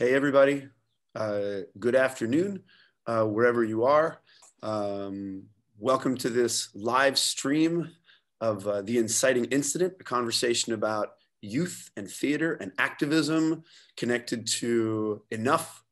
Hey, everybody. Good afternoon, wherever you are. Welcome to this live stream of The Inciting Incident, a conversation about youth and theater and activism connected to Enough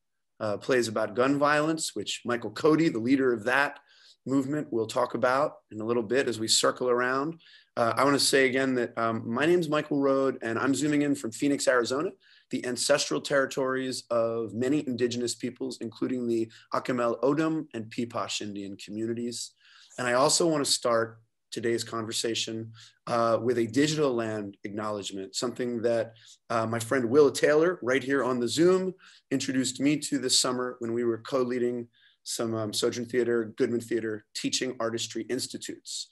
Plays About Gun Violence, which Michael Cody, the leader of that movement, will talk about in a little bit as we circle around. I want to say again that my name's Michael Rhodes, and I'm zooming in from Phoenix, Arizona, the ancestral territories of many indigenous peoples, including the Akimel Odom and Pipash Indian communities. And I also want to start today's conversation with a digital land acknowledgement, something that my friend Willa Taylor, right here on the Zoom, introduced me to this summer when we were co-leading some Sojourn Theater, Goodman Theater teaching artistry institutes.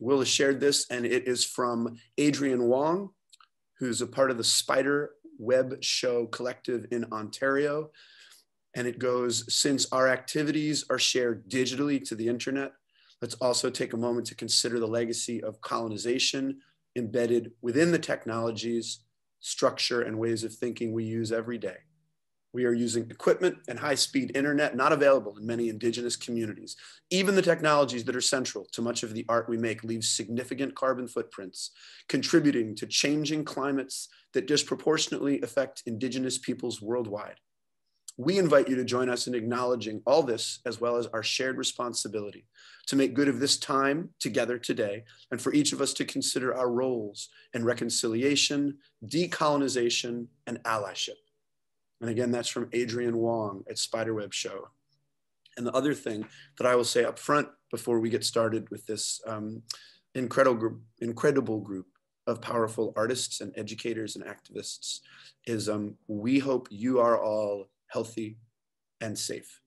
Willa shared this, and it is from Adrian Wong, who's a part of the Spiderweb Show collective in Ontario. And it goes, since our activities are shared digitally to the internet, let's also take a moment to consider the legacy of colonization embedded within the technologies, structure, and ways of thinking we use every day. We are using equipment and high-speed internet not available in many indigenous communities. Even the technologies that are central to much of the art we make leave significant carbon footprints, contributing to changing climates that disproportionately affect indigenous peoples worldwide. We invite you to join us in acknowledging all this, as well as our shared responsibility to make good of this time together today, and for each of us to consider our roles in reconciliation, decolonization, and allyship. And again, that's from Adrian Wong at Spiderweb Show. And the other thing that I will say up front before we get started with this incredible group of powerful artists and educators and activists is we hope you are all healthy and safe.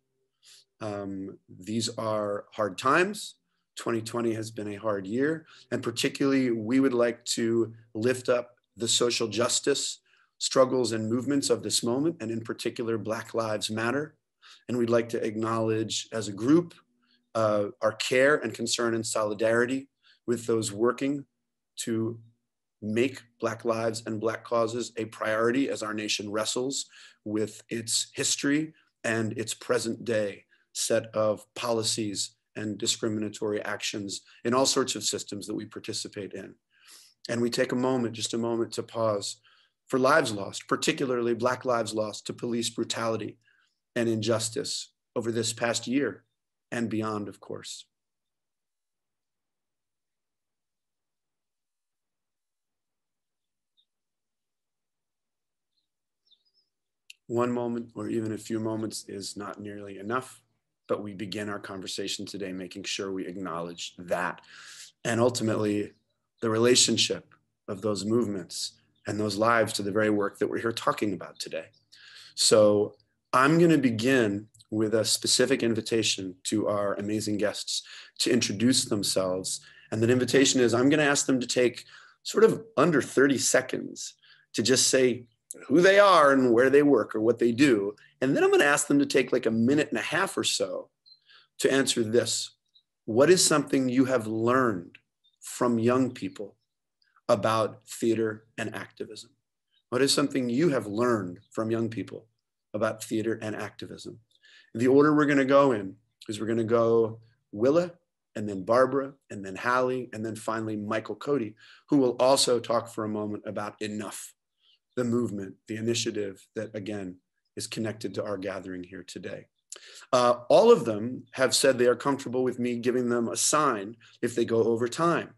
These are hard times. 2020 has been a hard year. And particularly, we would like to lift up the social justice struggles and movements of this moment, and in particular, Black Lives Matter. And we'd like to acknowledge as a group our care and concern and solidarity with those working to make Black lives and Black causes a priority as our nation wrestles with its history and its present day set of policies and discriminatory actions in all sorts of systems that we participate in. And we take a moment, just a moment to pause for lives lost, particularly Black lives lost to police brutality and injustice over this past year and beyond, of course. One moment or even a few moments is not nearly enough, but we begin our conversation today making sure we acknowledge that, and ultimately the relationship of those movements and those lives to the very work that we're here talking about today. So I'm going to begin with a specific invitation to our amazing guests to introduce themselves. And that invitation is I'm going to ask them to take sort of under 30 seconds to just say who they are and where they work or what they do. And then I'm going to ask them to take like a minute and a half or so to answer this. What is something you have learned from young people about theater and activism? What is something you have learned from young people about theater and activism? The order we're going to go in is we're going to go Willa, and then Barbara, and then Hallie, and then finally Michael Cody, who will also talk for a moment about Enough, the movement, the initiative that, again, is connected to our gathering here today. All of them have said they are comfortable with me giving them a sign if they go over time.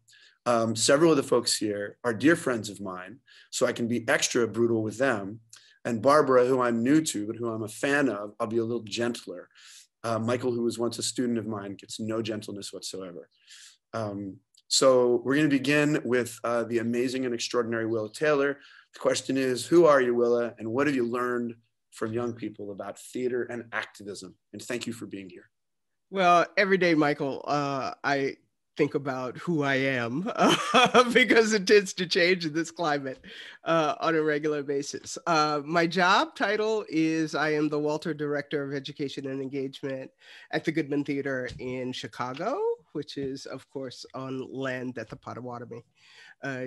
Several of the folks here are dear friends of mine, so I can be extra brutal with them. And Barbara, who I'm new to, but who I'm a fan of, I'll be a little gentler. Michael, who was once a student of mine, gets no gentleness whatsoever. So we're going to begin with the amazing and extraordinary Willa Taylor. The question is, who are you, Willa, and what have you learned from young people about theater and activism? And thank you for being here. Well, every day, Michael, I think about who I am because it tends to change in this climate on a regular basis. My job title is I am the Walter Director of Education and Engagement at the Goodman Theater in Chicago, which is, of course, on land that the Potawatomi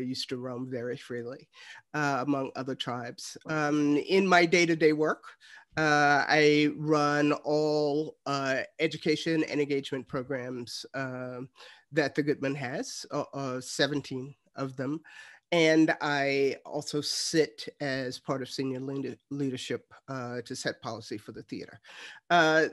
used to roam very freely, among other tribes. In my day-to-day work, I run all education and engagement programs that the Goodman has, 17 of them. And I also sit as part of senior leadership to set policy for the theater. I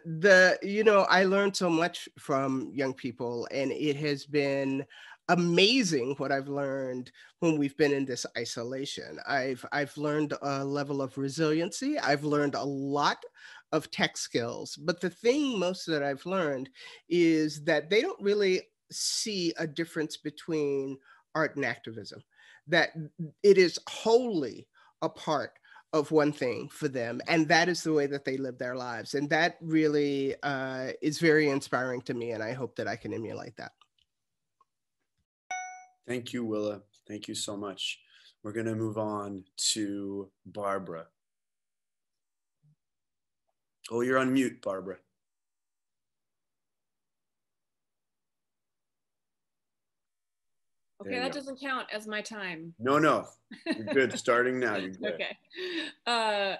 learned so much from young people, and it has been amazing what I've learned when we've been in this isolation. I've learned a level of resiliency. I've learned a lot of tech skills, but the thing most that I've learned is that they don't really see a difference between art and activism, that it is wholly a part of one thing for them. And that is the way that they live their lives. And that really is very inspiring to me. And I hope that I can emulate that. Thank you, Willa. Thank you so much. We're going to move on to Barbara. Oh, you're on mute, Barbara. Okay, that doesn't count as my time. No, you're good. Starting now, you're good. Okay.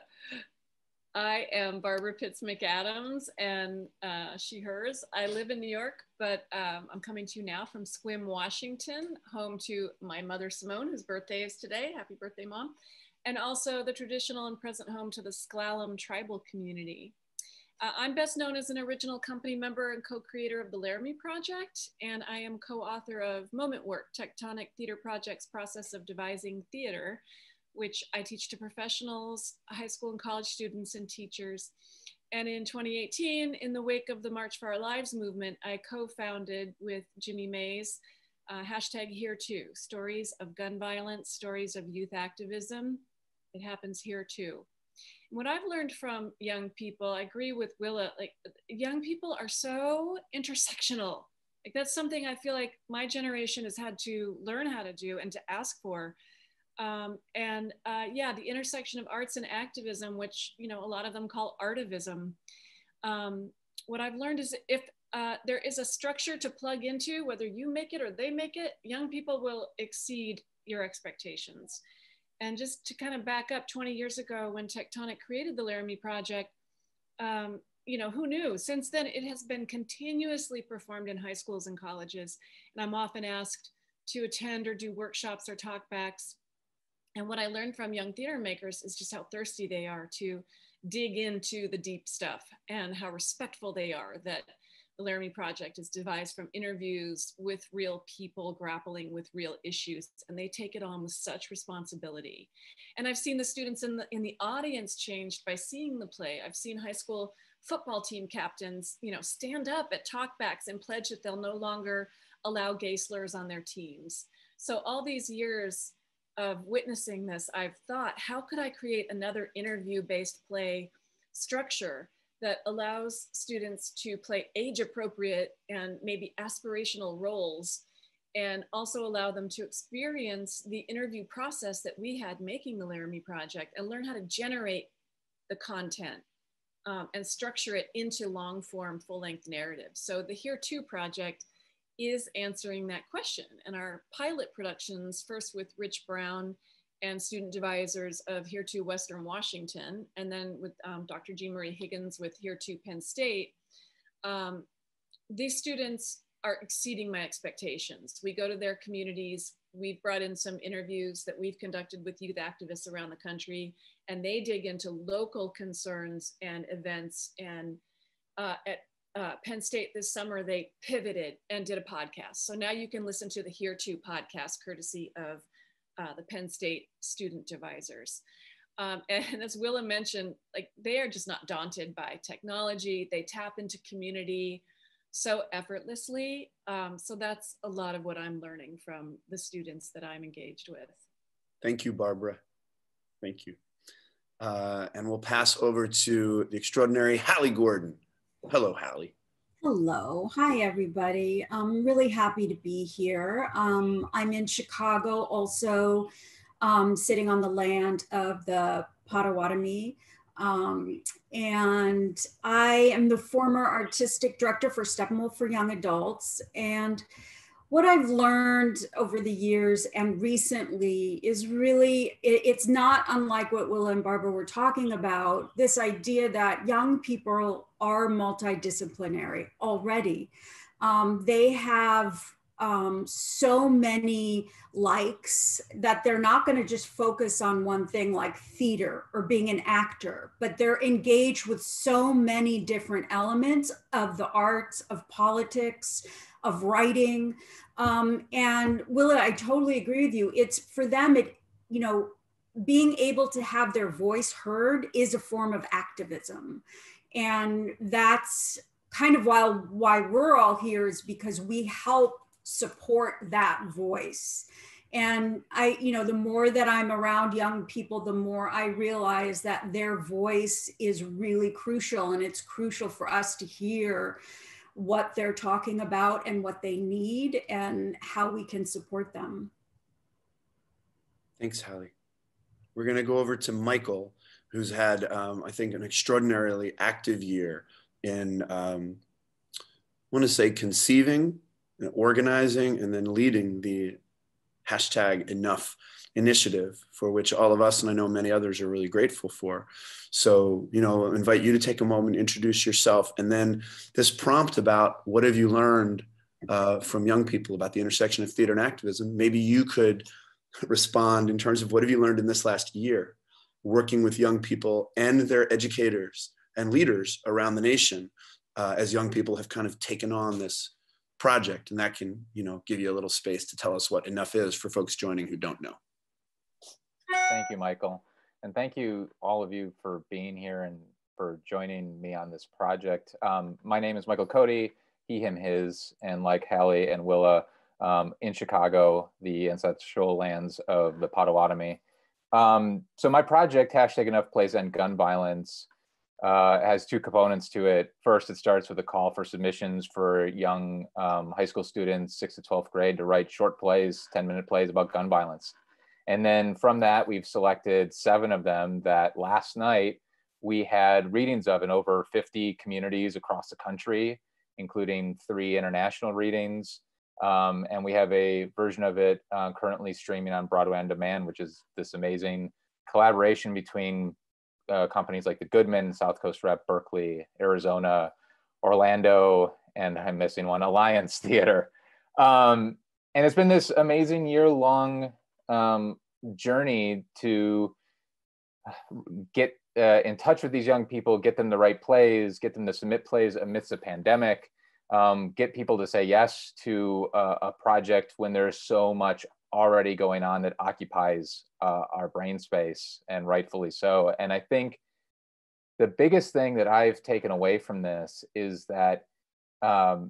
I am Barbara Pitts McAdams, and she, hers. I live in New York, but I'm coming to you now from Sequim, Washington, home to my mother, Simone, whose birthday is today. Happy birthday, Mom. And also the traditional and present home to the Skalum tribal community. I'm best known as an original company member and co-creator of the Laramie Project, and I am co-author of Moment Work, Tectonic Theater Project's Process of Devising Theater, which I teach to professionals, high school and college students, and teachers. And in 2018, in the wake of the March for Our Lives movement, I co-founded with Jimmy Mays, hashtag Here Too, stories of gun violence, stories of youth activism. It happens here too. What I've learned from young people, I agree with Willa, like young people are so intersectional. Like that's something I feel like my generation has had to learn how to do and to ask for. The intersection of arts and activism, which, you know, a lot of them call artivism. What I've learned is if there is a structure to plug into, whether you make it or they make it, young people will exceed your expectations. And just to kind of back up 20 years ago when Tectonic created the Laramie Project, who knew? Since then, it has been continuously performed in high schools and colleges. And I'm often asked to attend or do workshops or talkbacks. And what I learned from young theater makers is just how thirsty they are to dig into the deep stuff and how respectful they are that the Laramie Project is devised from interviews with real people grappling with real issues, and they take it on with such responsibility. And I've seen the students in the audience changed by seeing the play. I've seen high school football team captains, stand up at talkbacks and pledge that they'll no longer allow gay slurs on their teams. So all these years of witnessing this, I've thought, how could I create another interview-based play structure that allows students to play age-appropriate and maybe aspirational roles, and also allow them to experience the interview process that we had making the Laramie Project and learn how to generate the content and structure it into long-form, full-length narratives. So the Here Too Project is answering that question. And our pilot productions, first with Rich Brown and student advisors of Here Too Western Washington, and then with Dr. G. Marie Higgins with Here Too Penn State, these students are exceeding my expectations. We go to their communities, we've brought in some interviews that we've conducted with youth activists around the country, and they dig into local concerns and events. And at Penn State this summer, they pivoted and did a podcast. So now you can listen to the Here Too podcast, courtesy of the Penn State student advisors. And as Willa mentioned, like they are just not daunted by technology. They tap into community so effortlessly. So that's a lot of what I'm learning from the students that I'm engaged with. Thank you, Barbara. Thank you. And we'll pass over to the extraordinary Hallie Gordon. Hello, Hallie. Hello. Hi, everybody. I'm really happy to be here. I'm in Chicago also, sitting on the land of the Potawatomi. And I am the former artistic director for Steppenwolf for Young Adults. And what I've learned over the years and recently is really, it's not unlike what Willa and Barbara were talking about, this idea that young people are multidisciplinary already. They have so many likes that they're not going to just focus on one thing like theater or being an actor, but they're engaged with so many different elements of the arts, of politics, of writing. And Willa, I totally agree with you. It's for them, you know, being able to have their voice heard is a form of activism. And that's kind of why we're all here, is because we help support that voice. And I, you know, the more that I'm around young people, the more I realize that their voice is really crucial, and it's crucial for us to hear what they're talking about and what they need and how we can support them. Thanks, Hallie. We're gonna go over to Michael, who's had, I think, an extraordinarily active year in, I want to say, conceiving and organizing and then leading the Hashtag Enough initiative, for which all of us, and I know many others, are really grateful for. So, you know, I invite you to take a moment, introduce yourself, and then this prompt about what have you learned from young people about the intersection of theater and activism. Maybe you could respond in terms of what have you learned in this last year, working with young people and their educators and leaders around the nation as young people have kind of taken on this project, and that can, you know, give you a little space to tell us what Enough is for folks joining who don't know. Thank you, Michael. And thank you, all of you, for being here and for joining me on this project. My name is Michael Cody, he, him, his, and like Hallie and Willa, in Chicago, the ancestral lands of the Potawatomi. So my project, Hashtag Enough Plays End Gun Violence, has two components to it. First, it starts with a call for submissions for young high school students, 6th to 12th grade, to write short plays, 10-minute plays about gun violence. And then from that, we've selected 7 of them that last night we had readings of in over 50 communities across the country, including 3 international readings. And we have a version of it currently streaming on Broadway On Demand, which is this amazing collaboration between companies like the Goodman, South Coast Rep, Berkeley, Arizona, Orlando, and I'm missing one, Alliance Theater. And it's been this amazing year-long journey to get in touch with these young people, get them to write plays, get them to submit plays amidst a pandemic, get people to say yes to a project when there's so much already going on that occupies our brain space, and rightfully so. And I think the biggest thing that I've taken away from this is that young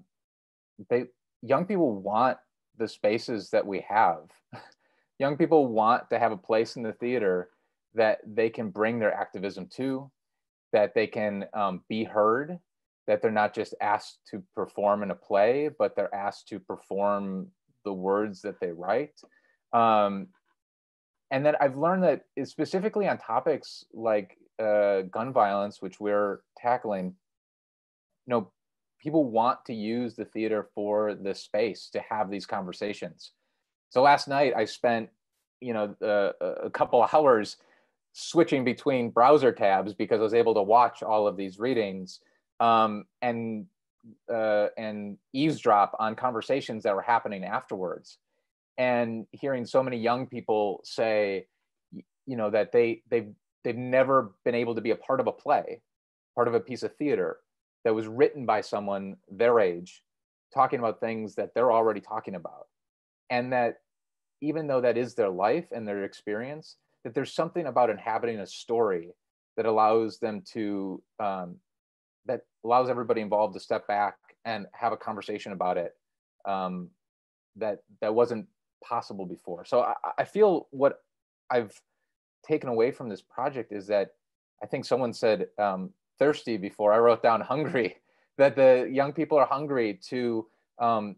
people want the spaces that we have. Young people want to have a place in the theater that they can bring their activism to, that they can be heard, that they're not just asked to perform in a play, but they're asked to perform the words that they write. And then I've learned that specifically on topics like gun violence, which we're tackling, you know, people want to use the theater for this space to have these conversations. So last night I spent, you know, a couple of hours switching between browser tabs because I was able to watch all of these readings and eavesdrop on conversations that were happening afterwards, and hearing so many young people say, you know, that they've never been able to be a part of a play, part of a piece of theater that was written by someone their age, talking about things that they're already talking about. And that even though that is their life and their experience, that there's something about inhabiting a story that allows them to, that allows everybody involved to step back and have a conversation about it that wasn't possible before. So I feel what I've taken away from this project is that, I think someone said thirsty before, I wrote down hungry, that the young people are hungry to, you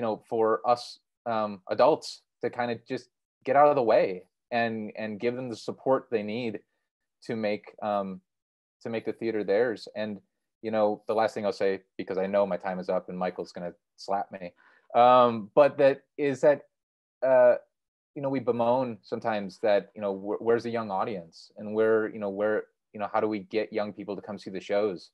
know, for us adults to kind of just get out of the way and give them the support they need to make to make the theater theirs. And, you know, the last thing I'll say, because I know my time is up and Michael's going to slap me, but that is that, you know, we bemoan sometimes that, you know, where's the young audience, and where, how do we get young people to come see the shows?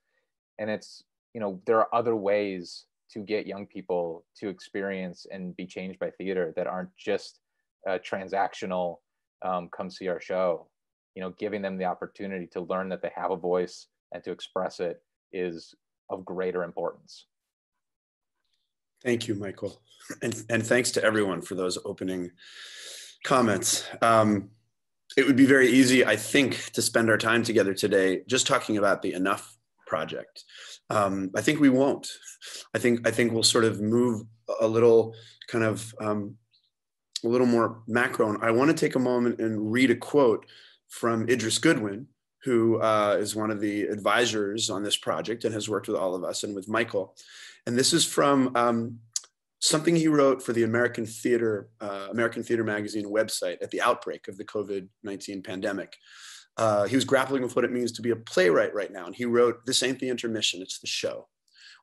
And it's, you know, there are other ways to get young people to experience and be changed by theater that aren't just transactional, come see our show. You know, giving them the opportunity to learn that they have a voice and to express it is of greater importance. Thank you, Michael. And thanks to everyone for those opening comments. It would be very easy, I think, to spend our time together today just talking about the Enough Project. I think we won't. I think we'll sort of move a little kind of a little more macro. And I want to take a moment and read a quote from Idris Goodwin, who is one of the advisors on this project and has worked with all of us and with Michael. And this is from something he wrote for the American Theatre Magazine website at the outbreak of the COVID-19 pandemic. He was grappling with what it means to be a playwright right now. And he wrote, "This ain't the intermission, it's the show.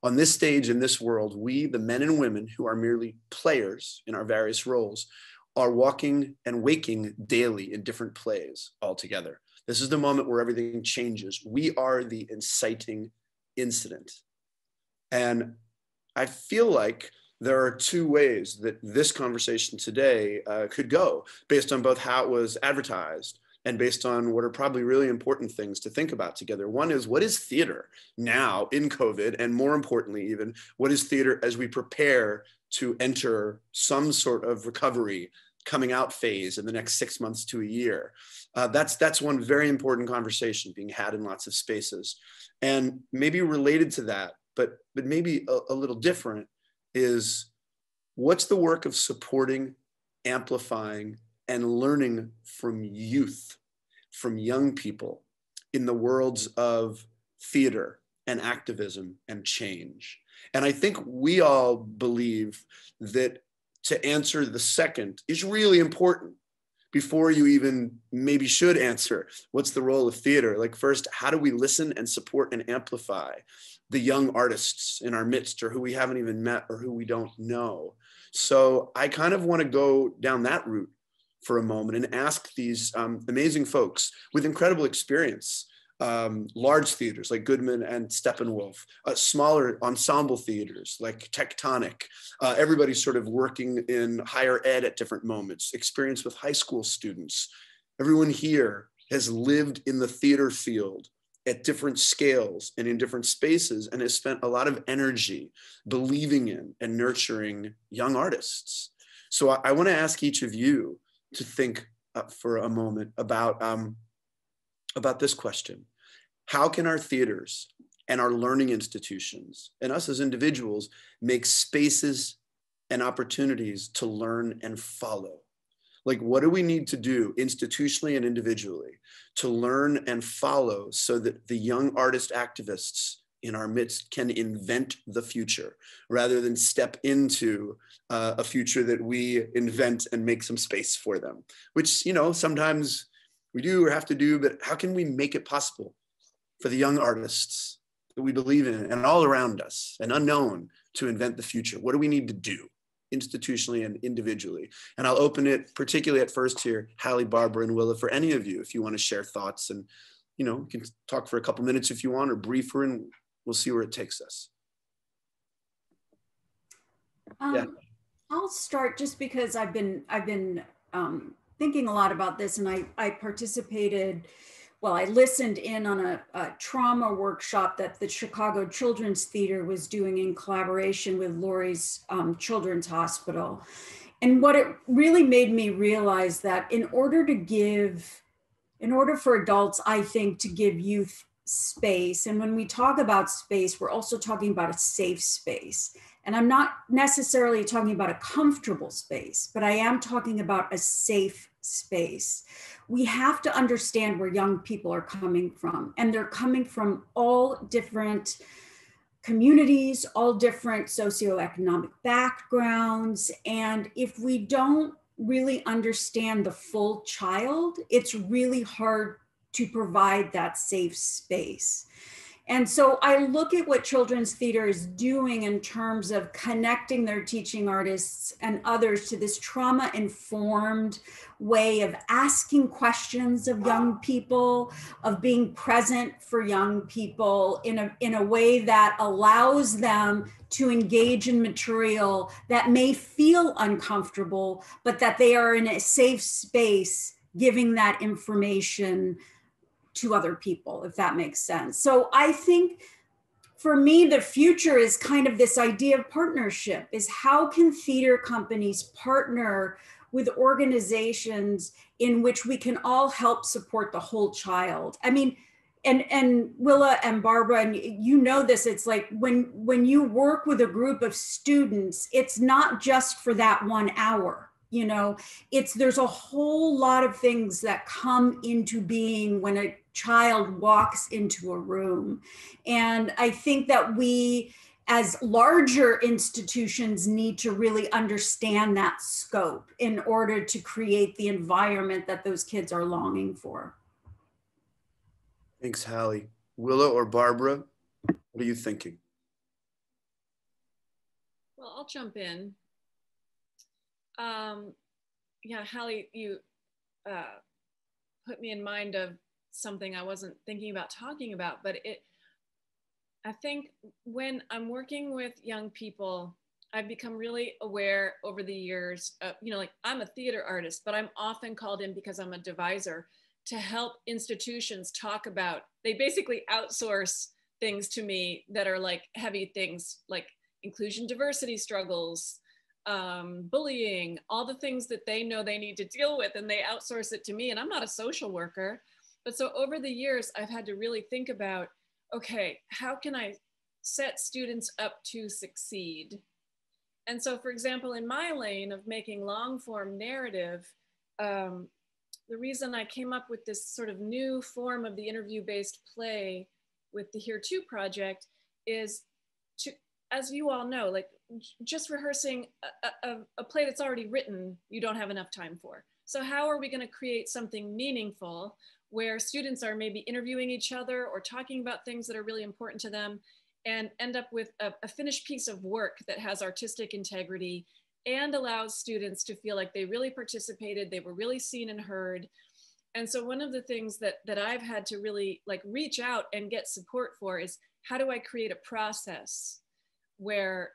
On this stage, in this world, we, the men and women who are merely players in our various roles, are walking and waking daily in different plays altogether. This is the moment where everything changes. We are the inciting incident." And I feel like there are two ways that this conversation today could go, based on both how it was advertised and based on what are probably really important things to think about together. One is, what is theater now in COVID? And more importantly even, what is theater as we prepare to enter some sort of recovery coming out phase in the next 6 months to a year? That's one very important conversation being had in lots of spaces. And maybe related to that, but maybe a little different, is what's the work of supporting, amplifying, and learning from youth, from young people in the worlds of theater and activism and change. And I think we all believe that to answer the second is really important before you even maybe should answer what's the role of theater. Like, first, how do we listen and support and amplify the young artists in our midst, or who we haven't even met or who we don't know? So I kind of want to go down that route for a moment and ask these amazing folks with incredible experience, large theaters like Goodman and Steppenwolf, smaller ensemble theaters like Tectonic, everybody sort of working in higher ed at different moments, experience with high school students. Everyone here has lived in the theater field at different scales and in different spaces, and has spent a lot of energy believing in and nurturing young artists. So I want to ask each of you to think for a moment about this question. How can our theaters and our learning institutions and us as individuals make spaces and opportunities to learn and follow? Like, what do we need to do institutionally and individually to learn and follow so that the young artist activists in our midst can invent the future rather than step into a future that we invent and make some space for them, which, you know, sometimes we do or have to do, but how can we make it possible for the young artists that we believe in and all around us and unknown to invent the future? What do we need to do institutionally and individually? And I'll open it particularly at first here, Hallie, Barbara, and Willa, for any of you, if you want to share thoughts, and, you know, you can talk for a couple minutes if you want, or briefer, and we'll see where it takes us. I'll start just because I've been thinking a lot about this, and I participated, well, I listened in on a trauma workshop that the Chicago Children's Theater was doing in collaboration with Lurie's Children's Hospital. And what it really made me realize that in order for adults, I think, to give youth space, and when we talk about space, we're also talking about a safe space. And I'm not necessarily talking about a comfortable space, but I am talking about a safe space. We have to understand where young people are coming from, and they're coming from all different communities, all different socioeconomic backgrounds. And if we don't really understand the full child, it's really hard to provide that safe space. And so I look at what children's theater is doing in terms of connecting their teaching artists and others to this trauma-informed way of asking questions of young people, of being present for young people in a way that allows them to engage in material that may feel uncomfortable, but that they are in a safe space giving that information to other people, if that makes sense. So I think for me, the future is kind of this idea of partnership, is how can theater companies partner with organizations in which we can all help support the whole child. I mean, and Willa and Barbara, and you know this, it's like when you work with a group of students, it's not just for that 1 hour. You know, there's a whole lot of things that come into being when a child walks into a room. And I think that we, as larger institutions, need to really understand that scope in order to create the environment that those kids are longing for. Thanks, Hallie. Willa or Barbara, what are you thinking? Well, I'll jump in. Yeah, Hallie, you put me in mind of something I wasn't thinking about talking about, but I think when I'm working with young people, I've become really aware over the years of, you know, like I'm a theater artist, but I'm often called in because I'm a divisor to help institutions talk about, they basically outsource things to me that are like heavy things, like inclusion, diversity struggles, bullying, all the things that they know they need to deal with, and they outsource it to me, and I'm not a social worker. But so over the years, I've had to really think about, okay, how can I set students up to succeed? And so, for example, in my lane of making long form narrative, the reason I came up with this sort of new form of the interview-based play with the Here Too project is to, as you all know, like just rehearsing a play that's already written, you don't have enough time for. So how are we going to create something meaningful where students are maybe interviewing each other or talking about things that are really important to them and end up with a finished piece of work that has artistic integrity and allows students to feel like they really participated, they were really seen and heard. And so one of the things that I've had to really like reach out and get support for is, how do I create a process where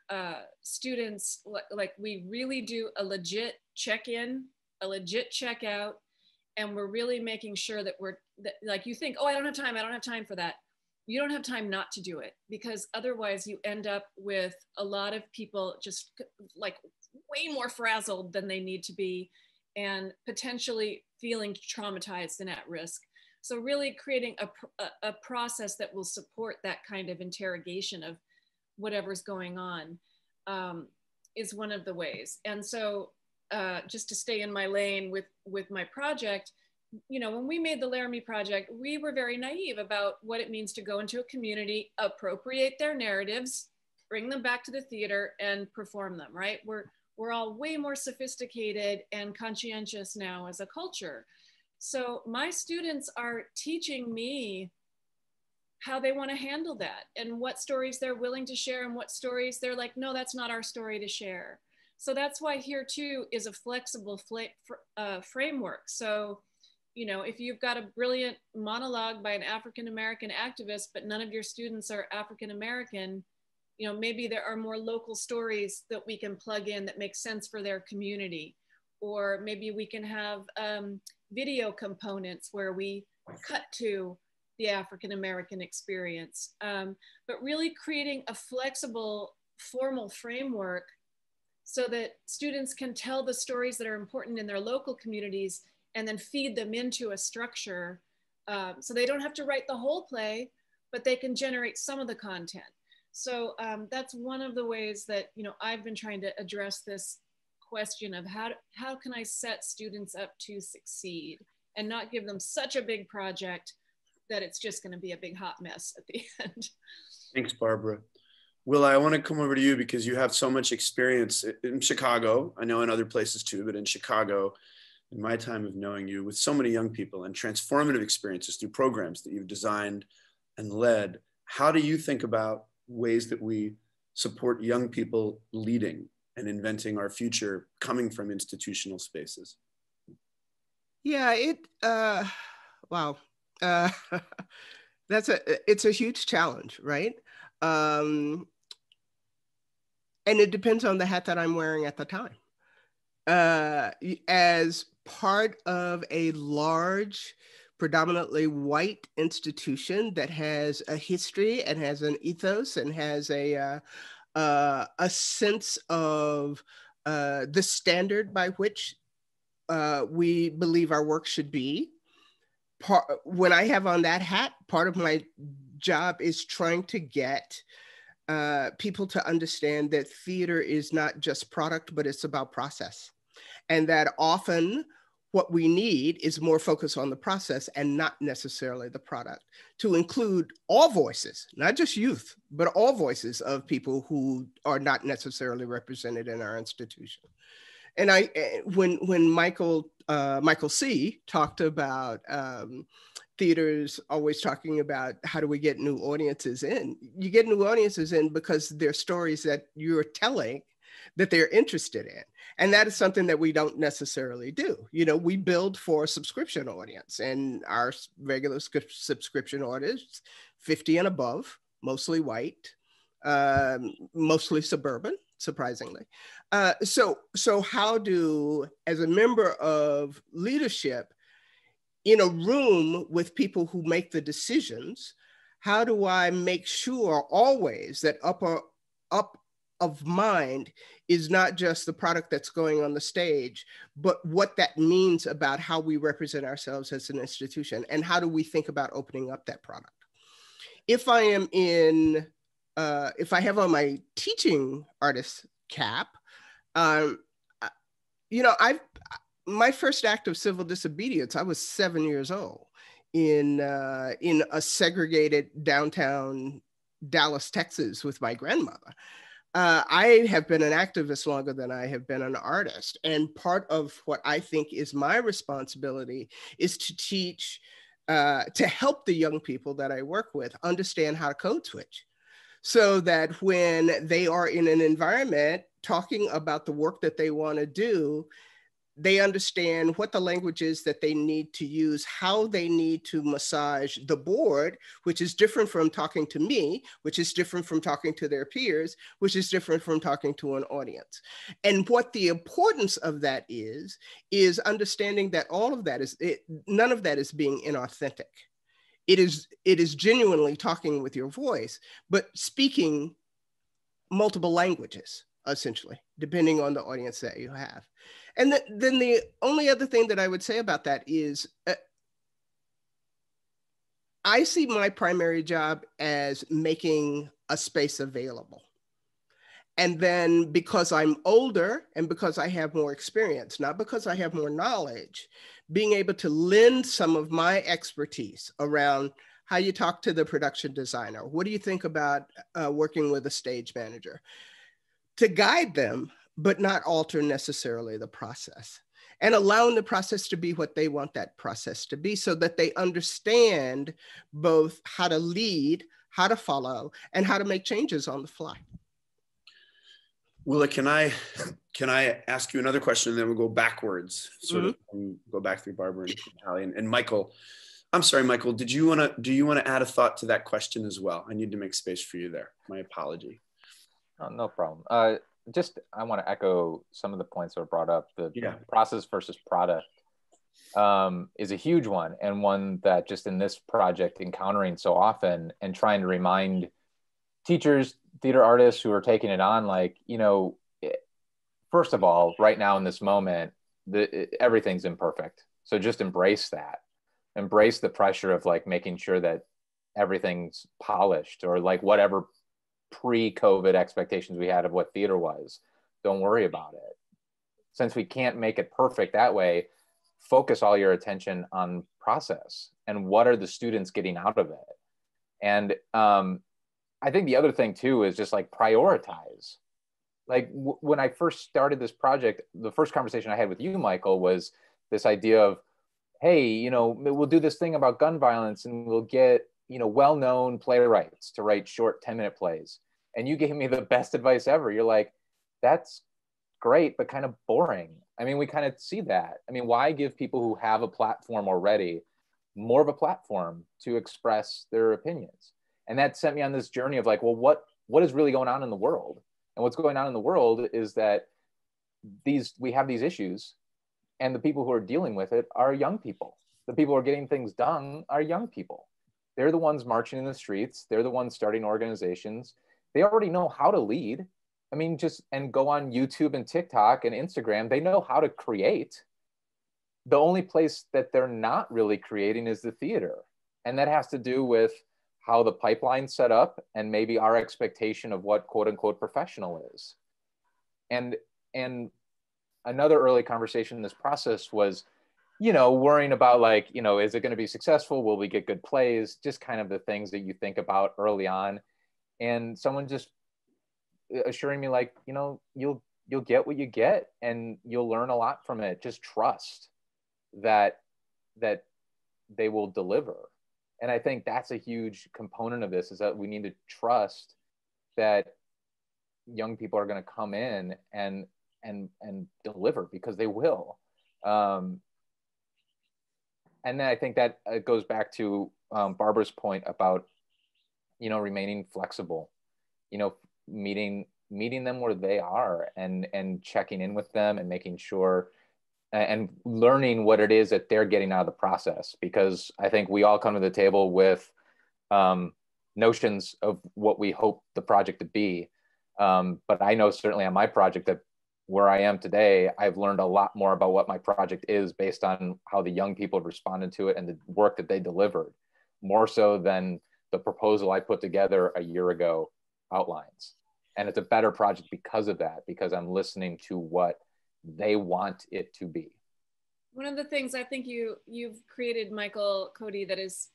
students, like we really do a legit check-in, a legit check-out, and we're really making sure that like you think, oh, I don't have time for that. You don't have time not to do it, because otherwise you end up with a lot of people just like way more frazzled than they need to be and potentially feeling traumatized and at risk. So really creating a process that will support that kind of interrogation of whatever's going on is one of the ways. And so just to stay in my lane with my project, you know, when we made the Laramie Project, we were very naive about what it means to go into a community, appropriate their narratives, bring them back to the theater and perform them, right? We're all way more sophisticated and conscientious now as a culture. So my students are teaching me how they want to handle that and what stories they're willing to share and what stories they're like, no, that's not our story to share. So that's why Here Too is a flexible framework. So, you know, if you've got a brilliant monologue by an African-American activist, but none of your students are African-American, you know, maybe there are more local stories that we can plug in that make sense for their community. Or maybe we can have video components where we cut to the African-American experience, but really creating a flexible, formal framework so that students can tell the stories that are important in their local communities and then feed them into a structure. So they don't have to write the whole play, but they can generate some of the content. So that's one of the ways that, you know, I've been trying to address this question of how can I set students up to succeed and not give them such a big project that it's just going to be a big hot mess at the end. Thanks, Barbara. Willa, I want to come over to you because you have so much experience in Chicago. I know in other places too, but in Chicago, in my time of knowing you with so many young people and transformative experiences through programs that you've designed and led, how do you think about ways that we support young people leading and inventing our future coming from institutional spaces? Yeah, it's a huge challenge, right? And it depends on the hat that I'm wearing at the time. As part of a large, predominantly white institution that has a history and has an ethos and has a sense of the standard by which we believe our work should be. When I have on that hat, part of my job is trying to get people to understand that theater is not just product, but it's about process. And that often what we need is more focus on the process and not necessarily the product, to include all voices, not just youth, but all voices of people who are not necessarily represented in our institution. And when Michael C. talked about theaters always talking about how do we get new audiences in, you get new audiences in because they're stories that you're telling that they're interested in. And that is something that we don't necessarily do. You know, we build for a subscription audience, and our regular subscription audience, 50 and above, mostly white, mostly suburban, surprisingly. So how do, as a member of leadership in a room with people who make the decisions, how do I make sure always that up of mind is not just the product that's going on the stage, but what that means about how we represent ourselves as an institution, and how do we think about opening up that product? If I am in, if I have on my teaching artist cap, you know, my first act of civil disobedience, I was 7 years old in a segregated downtown Dallas, Texas, with my grandmother. I have been an activist longer than I have been an artist. And part of what I think is my responsibility is to teach, to help the young people that I work with understand how to code switch, so that when they are in an environment talking about the work that they want to do, they understand what the language is that they need to use, how they need to massage the board, which is different from talking to me, which is different from talking to their peers, which is different from talking to an audience. And what the importance of that is understanding that all of that none of that is being inauthentic. It is genuinely talking with your voice, but speaking multiple languages, essentially, depending on the audience that you have. And then the only other thing that I would say about that is I see my primary job as making a space available. And then because I'm older and because I have more experience, not because I have more knowledge, being able to lend some of my expertise around how you talk to the production designer, what do you think about working with a stage manager, to guide them, but not alter necessarily the process, and allowing the process to be what they want that process to be, so that they understand both how to lead, how to follow, and how to make changes on the fly. Willa, can I ask you another question, and then we'll go backwards, sort of, and go back through Barbara and Hallie and Michael. I'm sorry, Michael, do you want to add a thought to that question as well? I need to make space for you there. My apology. Oh, no problem. Just, I want to echo some of the points that were brought up. The process versus product is a huge one, and one that just in this project encountering so often, and trying to remind teachers, theater artists who are taking it on, like, you know, first of all, right now in this moment, everything's imperfect. So just embrace that. Embrace the pressure of like making sure that everything's polished, or like whatever pre-COVID expectations we had of what theater was. Don't worry about it. Since we can't make it perfect that way, focus all your attention on process and what are the students getting out of it. And I think the other thing too is just like prioritize. Like when I first started this project, the first conversation I had with you, Michael, was this idea of, hey, you know, we'll do this thing about gun violence and we'll get, you know, well-known playwrights to write short 10-minute plays. And you gave me the best advice ever. You're like, that's great, but kind of boring. I mean, we kind of see that. I mean, why give people who have a platform already more of a platform to express their opinions? And that sent me on this journey of like, well, what is really going on in the world? And what's going on in the world is that we have these issues, and the people who are dealing with it are young people. The people who are getting things done are young people. They're the ones marching in the streets. They're the ones starting organizations. They already know how to lead. I mean, just, and go on YouTube and TikTok and Instagram. They know how to create. The only place that they're not really creating is the theater. And that has to do with how the pipeline's set up and maybe our expectation of what quote unquote professional is. And another early conversation in this process was, you know, worrying about like, you know, is it going to be successful? Will we get good plays? Just kind of the things that you think about early on. And someone just assuring me like, you know, you'll get what you get and you'll learn a lot from it. Just trust that they will deliver. And I think that's a huge component of this, is that we need to trust that young people are going to come in and deliver, because they will. And then I think that goes back to Barbara's point about, you know, remaining flexible, you know, meeting them where they are and checking in with them and making sure and learning what it is that they're getting out of the process. Because I think we all come to the table with notions of what we hope the project to be. But I know certainly on my project that where I am today, I've learned a lot more about what my project is based on how the young people have responded to it and the work that they delivered, more so than the proposal I put together a year ago outlines. And it's a better project because of that, because I'm listening to what they want it to be. One of the things I think you've created, Michael Cody, that is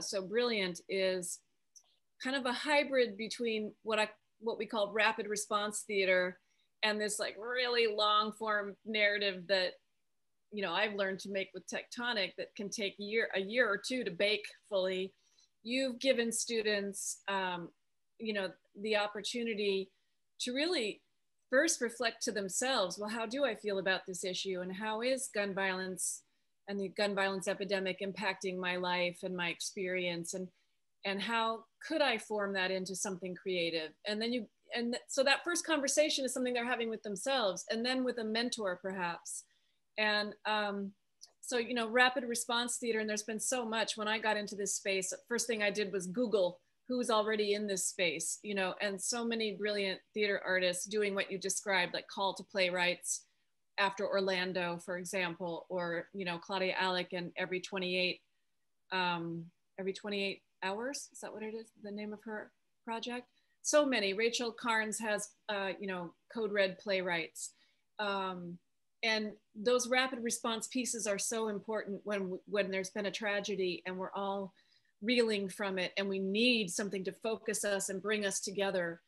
so brilliant is kind of a hybrid between what we call rapid response theater and this like really long form narrative that, you know, I've learned to make with Tectonic that can take a year or two to bake fully. You've given students, you know, the opportunity to really first reflect to themselves, well, how do I feel about this issue? And how is gun violence and the gun violence epidemic impacting my life and my experience? And how could I form that into something creative? And then so that first conversation is something they're having with themselves, and then with a mentor perhaps. And so, you know, rapid response theater, and there's been so much. When I got into this space, first thing I did was Google who's already in this space, you know, and so many brilliant theater artists doing what you described, like call to playwrights after Orlando, for example, or, you know, Claudia Alec and every 28 hours, is that what it is, the name of her project? So many. Rachel Carnes has, you know, Code Red playwrights. And those rapid response pieces are so important when there's been a tragedy and we're all reeling from it and we need something to focus us and bring us together.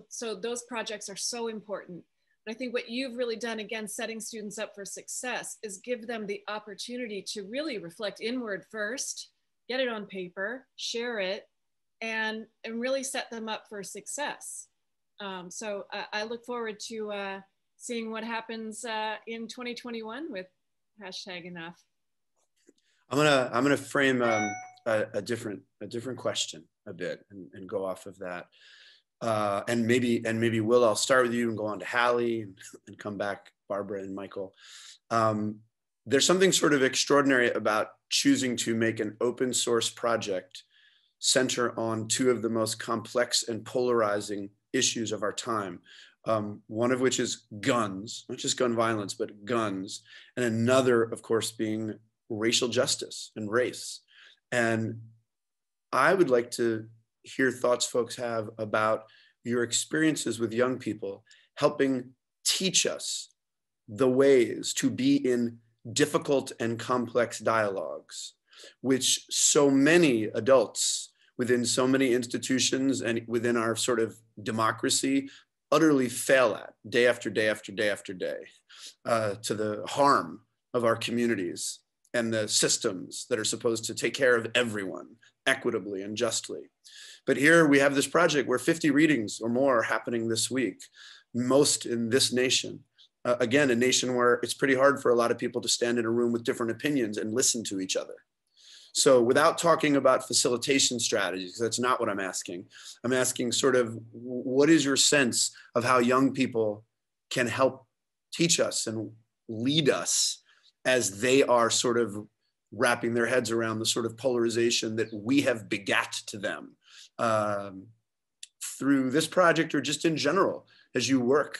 So those projects are so important. But I think what you've really done, again, setting students up for success, is give them the opportunity to really reflect inward first, get it on paper, share it, and really set them up for success. So I look forward to seeing what happens in 2021 with Hashtag Enough. I'm gonna frame a different question a bit and go off of that. And maybe Will, I'll start with you and go on to Hallie and come back, Barbara and Michael. There's something sort of extraordinary about choosing to make an open source project center on two of the most complex and polarizing issues of our time. One of which is guns, not just gun violence, but guns. And another, of course, being racial justice and race. And I would like to hear thoughts folks have about your experiences with young people helping teach us the ways to be in difficult and complex dialogues, which so many adults within so many institutions and within our sort of democracy utterly fail at day after day after day after day, to the harm of our communities and the systems that are supposed to take care of everyone equitably and justly. But here we have this project where 50 readings or more are happening this week, most in this nation. Again, a nation where it's pretty hard for a lot of people to stand in a room with different opinions and listen to each other. So without talking about facilitation strategies, because that's not what I'm asking sort of what is your sense of how young people can help teach us and lead us as they are sort of wrapping their heads around the sort of polarization that we have begat to them through this project or just in general as you work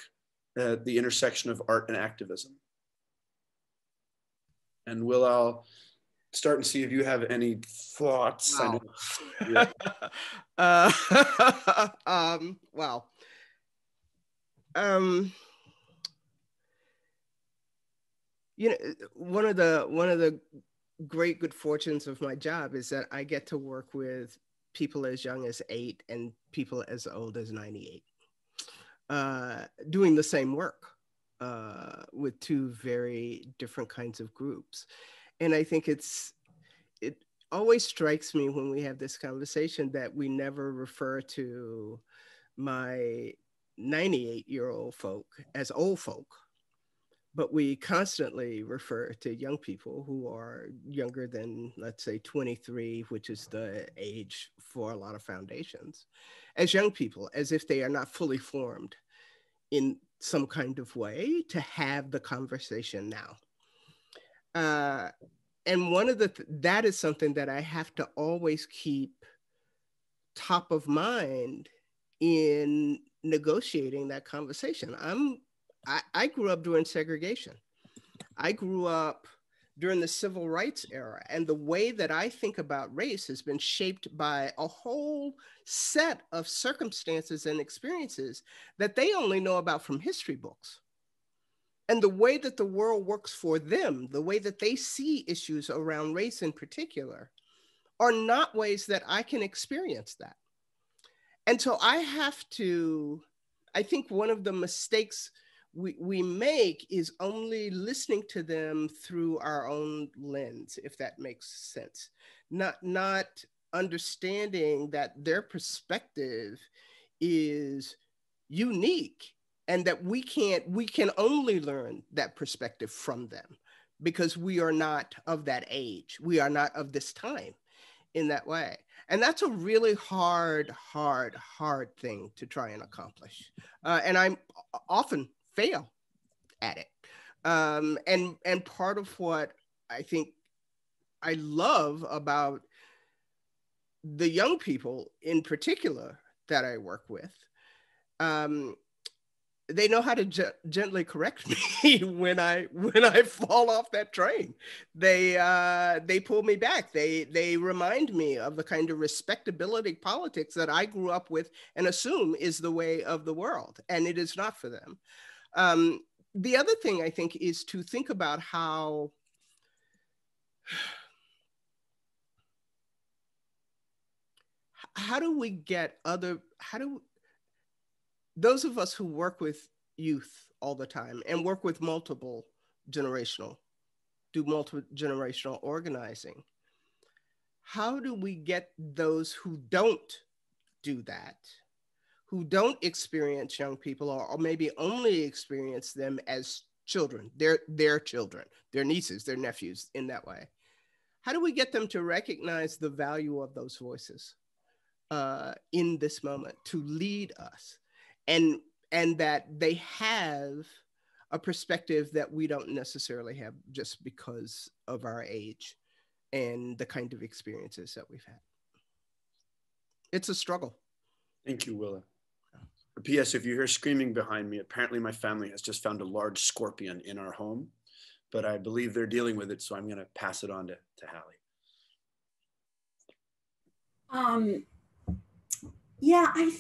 at the intersection of art and activism. And Will, I'll start and see if you have any thoughts. Wow. Yeah. Wow. You know, one of the great good fortunes of my job is that I get to work with people as young as 8 and people as old as 98, doing the same work with two very different kinds of groups. And I think it always strikes me when we have this conversation that we never refer to my 98-year-old folk as old folk, but we constantly refer to young people who are younger than, let's say, 23, which is the age for a lot of foundations, as young people, as if they are not fully formed in some kind of way to have the conversation now. And one of the, that is something that I have to always keep top of mind in negotiating that conversation. I grew up during segregation. I grew up during the civil rights era, and the way that I think about race has been shaped by a whole set of circumstances and experiences that they only know about from history books. And the way that the world works for them, the way that they see issues around race in particular, are not ways that I can experience that. And so I have to, I think one of the mistakes we make is only listening to them through our own lens, if that makes sense. Not understanding that their perspective is unique and that we can only learn that perspective from them because we are not of that age. We are not of this time in that way. And that's a really hard thing to try and accomplish. And I'm often fail at it. And part of what I think I love about the young people in particular that I work with, they know how to gently correct me when I fall off that train. They pull me back. They remind me of the kind of respectability politics that I grew up with and assume is the way of the world, and it is not for them. The other thing I think is to think about how do we get other, those of us who work with youth all the time and work with multi-generational organizing, how do we get those who don't do that, who don't experience young people or maybe only experience them as children, their children, their nieces, their nephews in that way. How do we get them to recognize the value of those voices in this moment to lead us and that they have a perspective that we don't necessarily have just because of our age and the kind of experiences that we've had. It's a struggle. Thank you, Willa. P.S. If you hear screaming behind me, apparently my family has just found a large scorpion in our home, but I believe they're dealing with it, so I'm gonna pass it on to Hallie. Yeah, I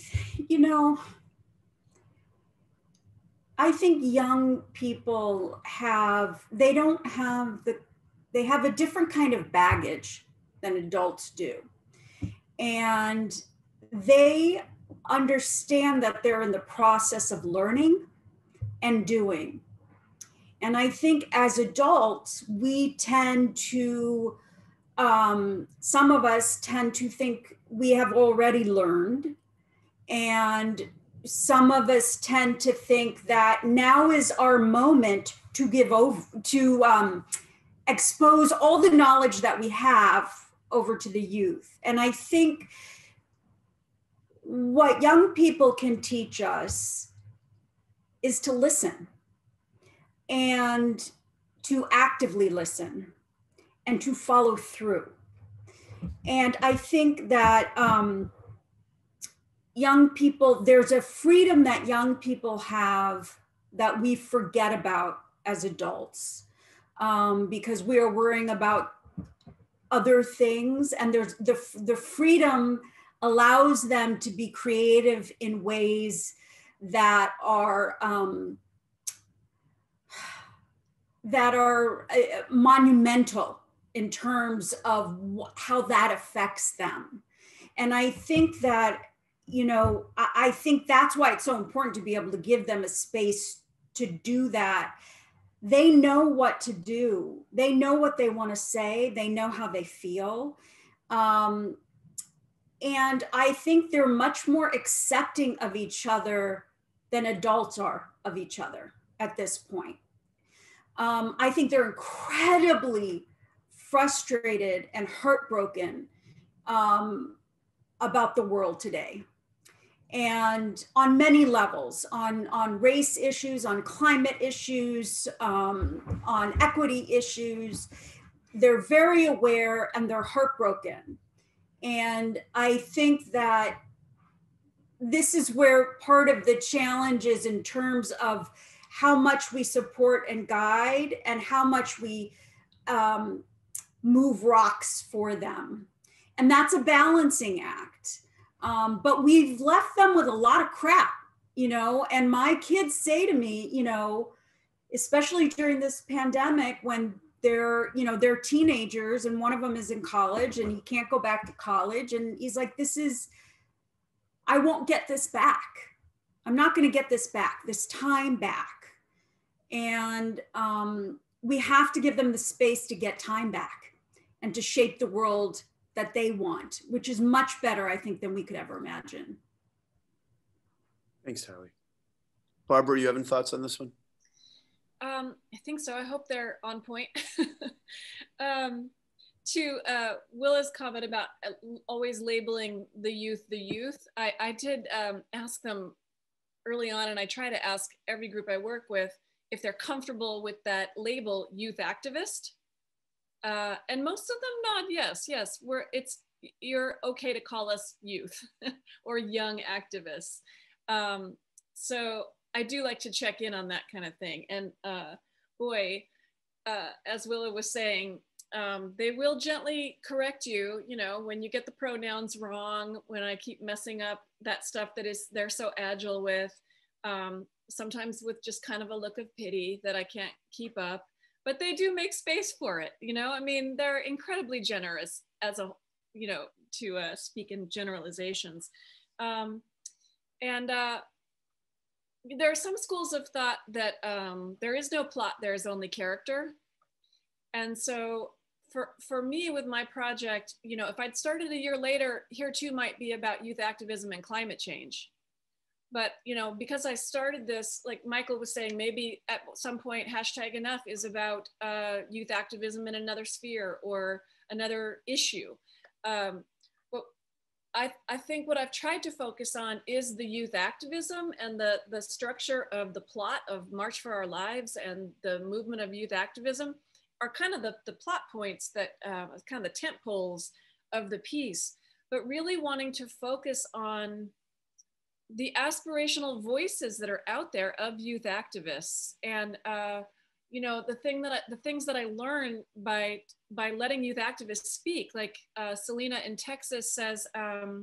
think young people have, they have a different kind of baggage than adults do. And they understand that they're in the process of learning and doing. And I think as adults, we tend to, some of us tend to think we have already learned. And some of us tend to think that now is our moment to give over, to expose all the knowledge that we have over to the youth. And I think what young people can teach us is to listen, and to actively listen, and to follow through. And I think that young people, there's a freedom that young people have that we forget about as adults, because we are worrying about other things, and there's the freedom allows them to be creative in ways that are monumental in terms of how that affects them. And I think that, you know, I think that's why it's so important to be able to give them a space to do that. They know what to do. They know what they want to say. They know how they feel. And I think they're much more accepting of each other than adults are of each other at this point. I think they're incredibly frustrated and heartbroken about the world today. And on many levels, on race issues, on climate issues, on equity issues, they're very aware and they're heartbroken. And I think that this is where part of the challenge is in terms of how much we support and guide and how much we move rocks for them. And that's a balancing act. But we've left them with a lot of crap, you know, and my kids say to me, you know, especially during this pandemic when they're, you know, they're teenagers and one of them is in college and he can't go back to college. And he's like, this is, I won't get this back. I'm not going to get this back, this time back. And we have to give them the space to get time back and to shape the world that they want, which is much better, I think, than we could ever imagine. Thanks, Hallie. Barbara, you having thoughts on this one? I think so. I hope they're on point. To Willa's comment about always labeling the youth the youth, I did ask them early on, and I try to ask every group I work with, if they're comfortable with that label, youth activist. And most of them nod yes, yes, you're okay to call us youth or young activists. So I do like to check in on that kind of thing. And boy, as Willa was saying, they will gently correct you, you know, when you get the pronouns wrong, when I keep messing up that stuff that is they're so agile with. Sometimes with just kind of a look of pity that I can't keep up, but they do make space for it. You know, I mean, they're incredibly generous as a, you know, to speak in generalizations. There are some schools of thought that there is no plot, there is only character. And so for me with my project, you know, if I'd started a year later, Here Too might be about youth activism and climate change. But, you know, because I started this, like Michael was saying, maybe at some point, Hashtag Enough is about youth activism in another sphere or another issue. But I think what I've tried to focus on is the youth activism and the structure of the plot of March for Our Lives and the movement of youth activism are kind of the plot points that kind of the tent poles of the piece, but really wanting to focus on the aspirational voices that are out there of youth activists. And you know, the things that I learned by letting youth activists speak, like Selena in Texas says, and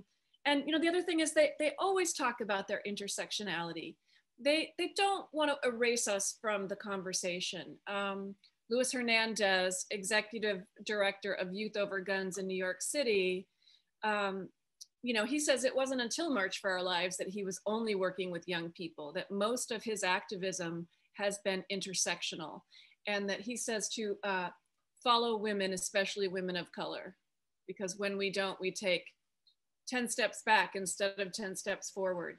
you know, the other thing is they always talk about their intersectionality. They don't want to erase us from the conversation. Luis Hernandez, executive director of Youth Over Guns in New York City, you know, he says it wasn't until March for Our Lives that he was only working with young people, that most of his activism has been intersectional, and that he says to follow women, especially women of color, because when we don't, we take 10 steps back instead of 10 steps forward.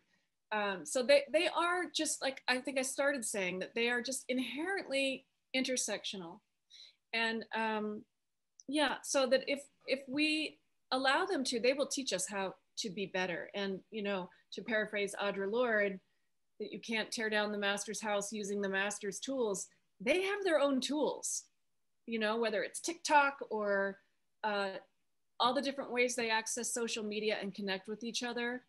So they are just, like I think I started saying, that they are just inherently intersectional. And yeah, so that if we allow them to, they will teach us how to be better. And, you know, to paraphrase Audre Lorde, that you can't tear down the master's house using the master's tools. They have their own tools, you know, whether it's TikTok or all the different ways they access social media and connect with each other.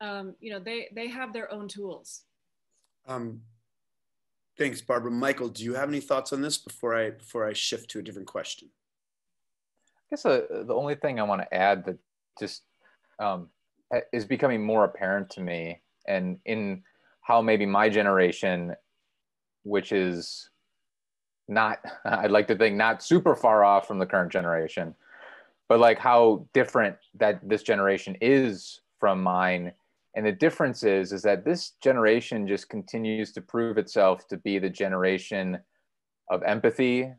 You know, they have their own tools. Thanks, Barbara. Michael, do you have any thoughts on this before I shift to a different question? I guess the only thing I want to add that just is becoming more apparent to me, and in how maybe my generation, which is not, I'd like to think not super far off from the current generation, but like how different that this generation is from mine. And the difference is that this generation just continues to prove itself to be the generation of empathy,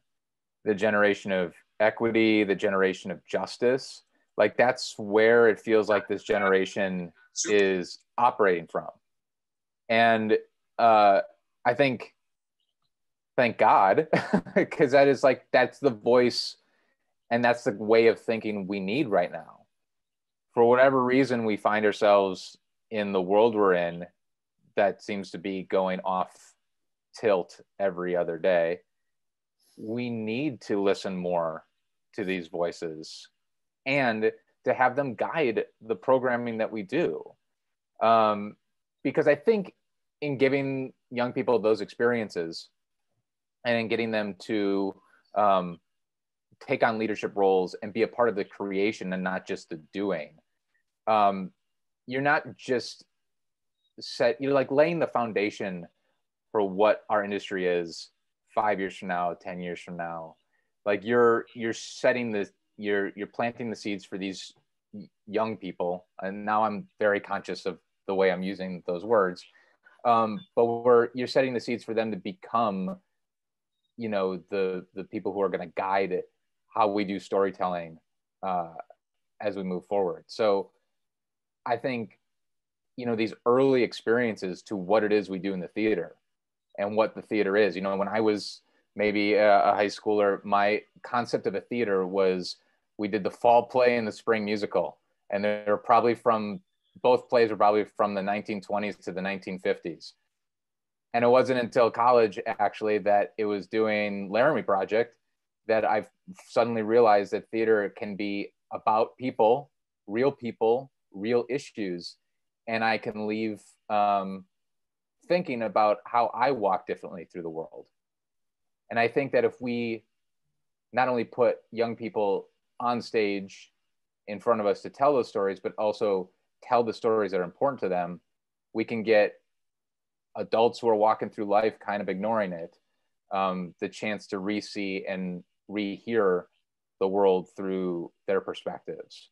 the generation of equity, the generation of justice. Like that's where it feels like this generation is operating from. And I think, thank God, because that is like, that's the voice and that's the way of thinking we need right now. For whatever reason, we find ourselves in the world we're in that seems to be going off tilt every other day. We need to listen more to these voices and to have them guide the programming that we do. Because I think in giving young people those experiences and in getting them to take on leadership roles and be a part of the creation and not just the doing, you're not just you're like laying the foundation for what our industry is 5 years from now, 10 years from now. Like you're setting the, you're planting the seeds for these young people. And now I'm very conscious of the way I'm using those words, but you're setting the seeds for them to become, you know, the people who are going to guide how we do storytelling as we move forward. So I think, you know, these early experiences to what it is we do in the theater and what the theater is, you know, when I was maybe a high schooler, my concept of a theater was we did the fall play and the spring musical. And they were probably from, both plays were probably from the 1920s to the 1950s. And it wasn't until college, actually, that it was doing Laramie Project that I've suddenly realized that theater can be about people, real issues. And I can leave thinking about how I walk differently through the world. And I think that if we not only put young people on stage in front of us to tell those stories, but also tell the stories that are important to them, we can get adults who are walking through life kind of ignoring it, the chance to re-see and re-hear the world through their perspectives.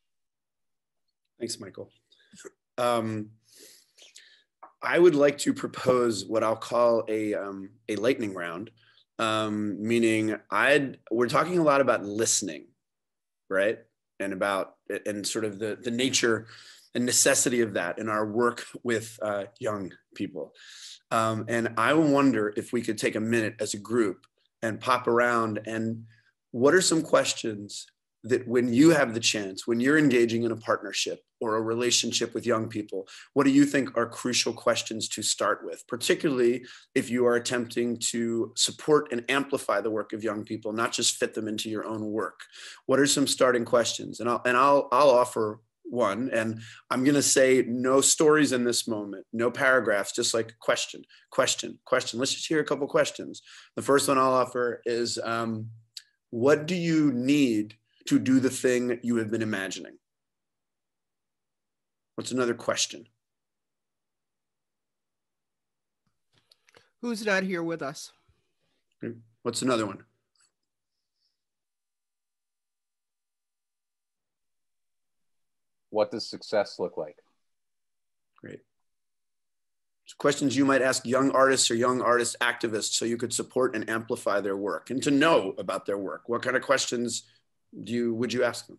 Thanks, Michael. I would like to propose what I'll call a lightning round, meaning we're talking a lot about listening, right? And about, and sort of the nature and necessity of that in our work with young people. And I wonder if we could take a minute as a group and pop around, and what are some questions that when you have the chance, when you're engaging in a partnership or a relationship with young people, what do you think are crucial questions to start with, particularly if you are attempting to support and amplify the work of young people, not just fit them into your own work? What are some starting questions? And I'll offer one, and I'm going to say no stories in this moment, no paragraphs, just like question. Let's just hear a couple questions. The first one I'll offer is, what do you need to do the thing you have been imagining? What's another question? Who's not here with us? What's another one? What does success look like? Great. questions you might ask young artists or young artist activists so you could support and amplify their work and to know about their work. What kind of questions would you ask them?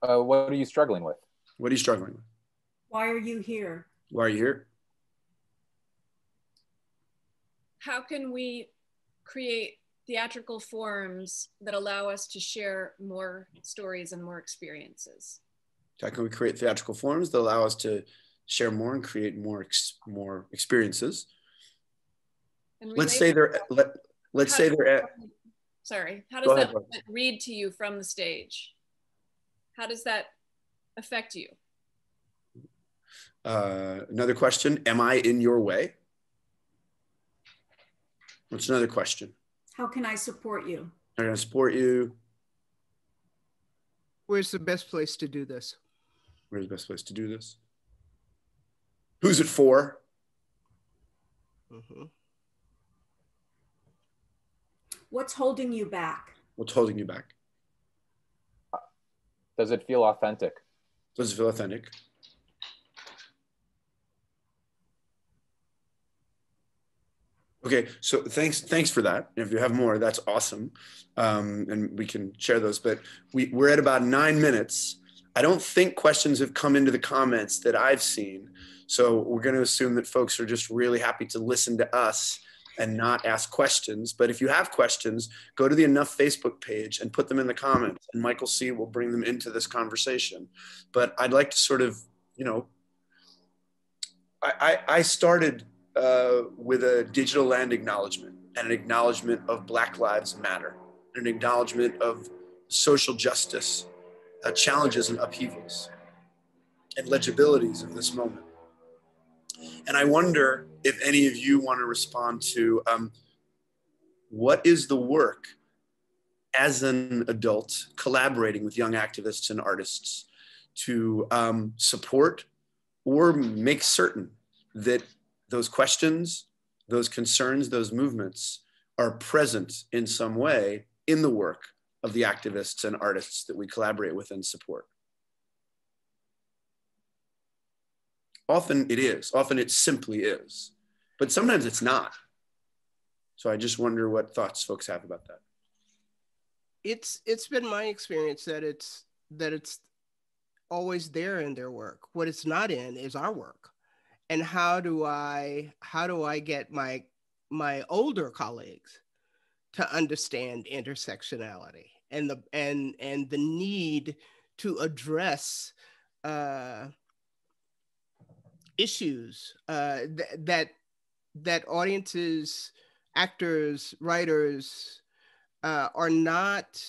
What are you struggling with? What are you struggling with? Why are you here? Why are you here? How can we create theatrical forms that allow us to share more stories and more experiences? How can we create theatrical forms that allow us to share more and create more experiences? How does that read to you from the stage? How does that affect you? Another question, am I in your way? What's another question? How can I support you? How can I support you? Where's the best place to do this? Where's the best place to do this? Who's it for? Mm-hmm. What's holding you back? What's holding you back? Does it feel authentic? Does it feel authentic? Okay, so thanks for that. If you have more, that's awesome. And we can share those, but we're at about 9 minutes. I don't think questions have come into the comments that I've seen. So we're gonna assume that folks are just really happy to listen to us and not ask questions. But if you have questions, go to the Enough Facebook page and put them in the comments, and Michael C. will bring them into this conversation. But I'd like to sort of, you know, I started with a digital land acknowledgement and an acknowledgement of Black Lives Matter, and an acknowledgement of social justice, challenges and upheavals, and legibilities of this moment. And I wonder if any of you want to respond to what is the work as an adult collaborating with young activists and artists to support or make certain that those questions, those concerns, those movements are present in some way in the work of the activists and artists that we collaborate with and support. Often it is, often it simply is, but sometimes it's not. So I just wonder what thoughts folks have about that. It's been my experience that it's always there in their work. What it's not in is our work. And how do I get my older colleagues to understand intersectionality and the need to address issues that audiences, actors, writers are not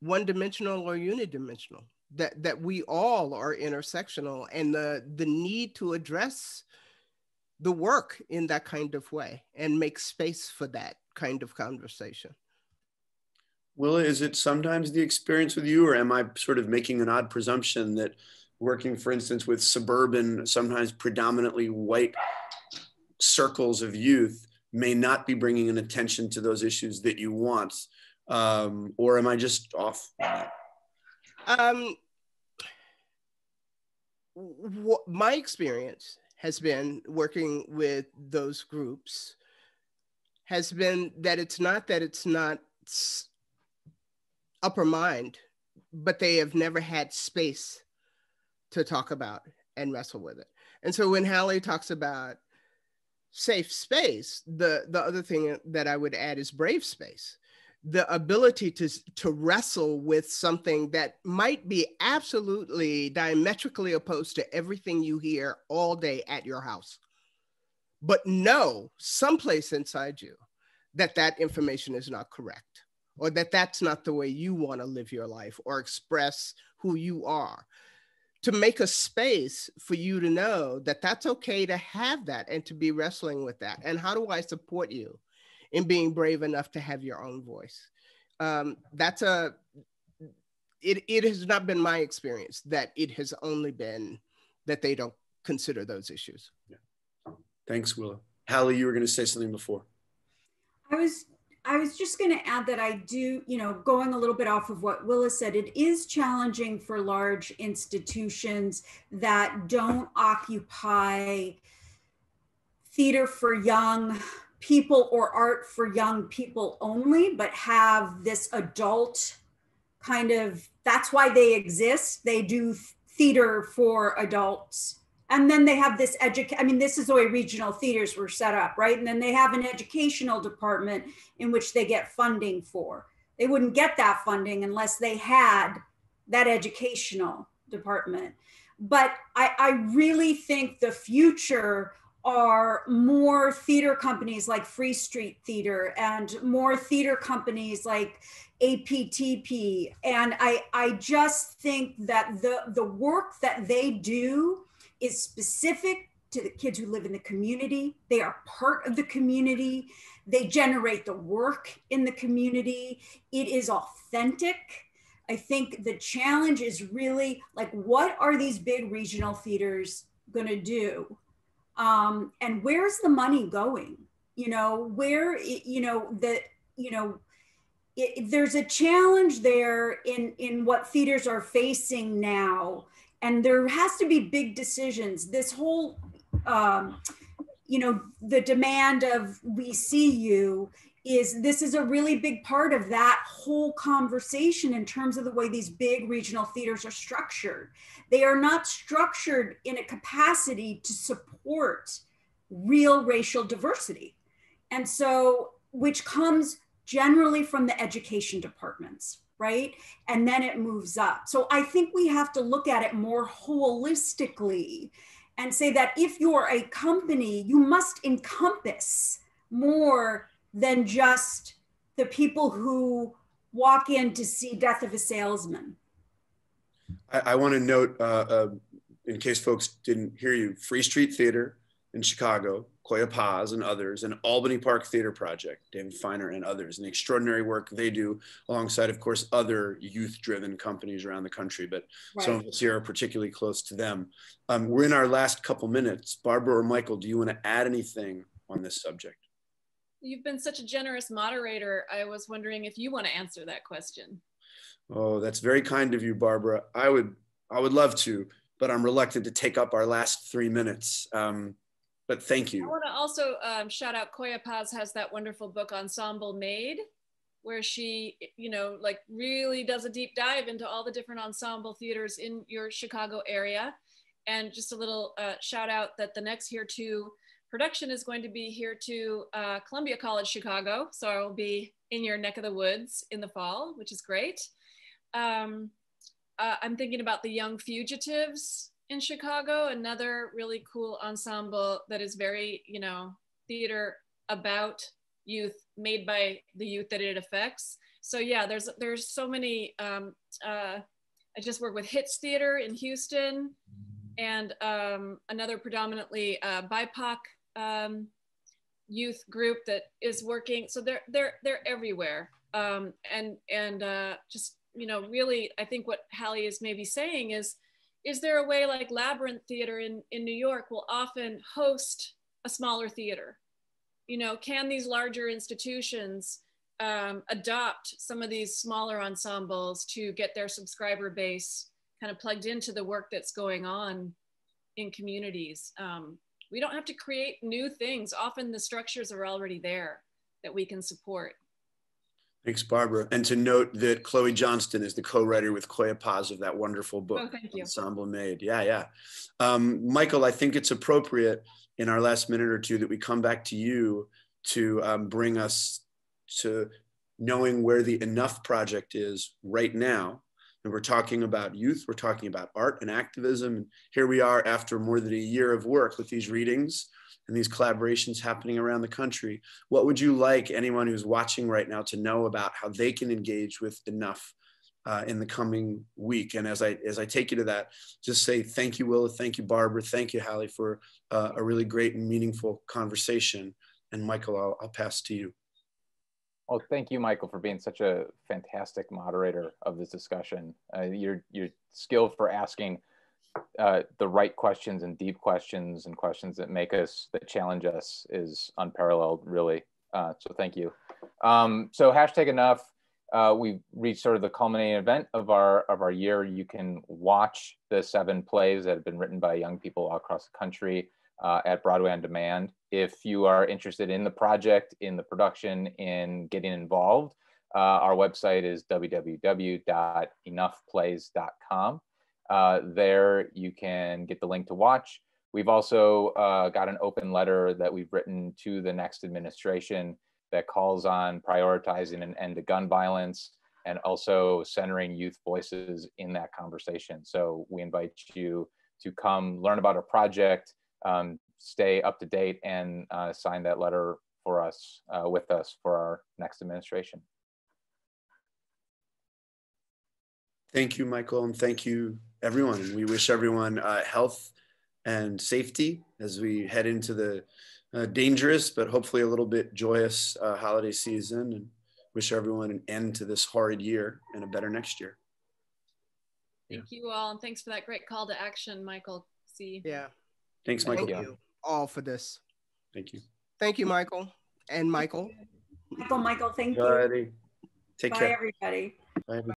one-dimensional or unidimensional. That we all are intersectional, and the need to address the work in that kind of way and make space for that kind of conversation. Willa, is it sometimes the experience with you, or am I sort of making an odd presumption that working, for instance, with suburban, sometimes predominantly white circles of youth may not be bringing an attention to those issues that you want? Or am I just off? What my experience has been working with those groups has been that it's not upper mind, but they have never had space to talk about and wrestle with it. And so when Hallie talks about safe space, the other thing that I would add is brave space. The ability to wrestle with something that might be absolutely diametrically opposed to everything you hear all day at your house, but know someplace inside you that information is not correct, or that's not the way you want to live your life or express who you are. To make a space for you to know that that's okay to have that and to be wrestling with that. And how do I support you in being brave enough to have your own voice? It has not been my experience that it has only been that they don't consider those issues. Yeah. Thanks, Willa. Hallie, you were gonna say something before. I was just gonna add that I do, you know, going a little bit off of what Willa said, it is challenging for large institutions that don't occupy theater for young people or art for young people only, but have this adult kind of, that's why they exist. They do theater for adults. And then they have this this is the way regional theaters were set up, right? And then they have an educational department in which they get funding for. They wouldn't get that funding unless they had that educational department. But I really think the future are more theater companies like Free Street Theater and more theater companies like APTP. And I just think that the work that they do is specific to the kids who live in the community. They are part of the community. They generate the work in the community. It is authentic. I think the challenge is really like, what are these big regional theaters gonna do? And where's the money going? There's a challenge there in what theaters are facing now. And there has to be big decisions. This whole, the demand of we see you this is a really big part of that whole conversation in terms of the way these big regional theaters are structured. They are not structured in a capacity to support real racial diversity. And so, which comes generally from the education departments, right? And then it moves up. So I think we have to look at it more holistically and say that if you're a company, you must encompass more than just the people who walk in to see Death of a Salesman. I want to note, in case folks didn't hear you, Free Street Theater in Chicago, Koya Paz and others, and Albany Park Theater Project, David Feiner and others, and the extraordinary work they do alongside, of course, other youth-driven companies around the country, but right. Some of us here are particularly close to them. We're in our last couple minutes. Barbara or Michael, do you want to add anything on this subject? You've been such a generous moderator. I was wondering if you want to answer that question. Oh, that's very kind of you, Barbara. I would love to, but I'm reluctant to take up our last 3 minutes. But thank you. I want to also shout out Koya Paz has that wonderful book Ensemble Made, where she, really does a deep dive into all the different ensemble theaters in your Chicago area. And just a little shout out that the next Here Too production is going to be Here Too Columbia College, Chicago. So I will be in your neck of the woods in the fall, which is great. I'm thinking about the Young Fugitives in Chicago, another really cool ensemble that is very, theater about youth, made by the youth that it affects. So yeah, there's so many, I just work with HITS Theater in Houston, and another predominantly BIPOC youth group that is working. So they're everywhere. Really, I think what Hallie is maybe saying is there a way like Labyrinth Theater in New York will often host a smaller theater? Can these larger institutions adopt some of these smaller ensembles to get their subscriber base kind of plugged into the work that's going on in communities? We don't have to create new things. Often the structures are already there that we can support. Thanks, Barbara. And to note that Chloe Johnston is the co-writer with Koya Paz of that wonderful book, oh, thank you. Ensemble Made. Yeah. Michael, I think it's appropriate in our last minute or two that we come back to you to bring us to knowing where the Enough Project is right now. And we're talking about youth, we're talking about art and activism. And here we are after more than a year of work with these readings and these collaborations happening around the country. What would you like anyone who's watching right now to know about how they can engage with Enough in the coming week? And as I take you to that, just say thank you, Willa, thank you, Barbara, thank you, Hallie, for a really great and meaningful conversation. And Michael, I'll pass to you. Oh, thank you, Michael, for being such a fantastic moderator of this discussion. Your skill for asking the right questions and deep questions and questions that challenge us is unparalleled, really. So thank you. So #Enough, we've reached sort of the culminating event of our year. You can watch the 7 plays that have been written by young people all across the country. at Broadway On Demand. If you are interested in the project, in the production, in getting involved, our website is www.enoughplays.com. There you can get the link to watch. We've also got an open letter that we've written to the next administration that calls on prioritizing an end to gun violence and also centering youth voices in that conversation. So we invite you to come learn about our project, stay up to date, and sign that letter for us, with us, for our next administration. Thank you, Michael, and thank you, everyone. We wish everyone health and safety as we head into the dangerous, but hopefully a little bit joyous holiday season, and wish everyone an end to this horrid year and a better next year. Thank you all, and thanks for that great call to action, Michael. See. Yeah. Thanks, Michael. Thank you all for this. Thank you. Thank you, Michael, and Michael. Michael, thank you. Alrighty. Take care. Bye, everybody. Bye, everybody.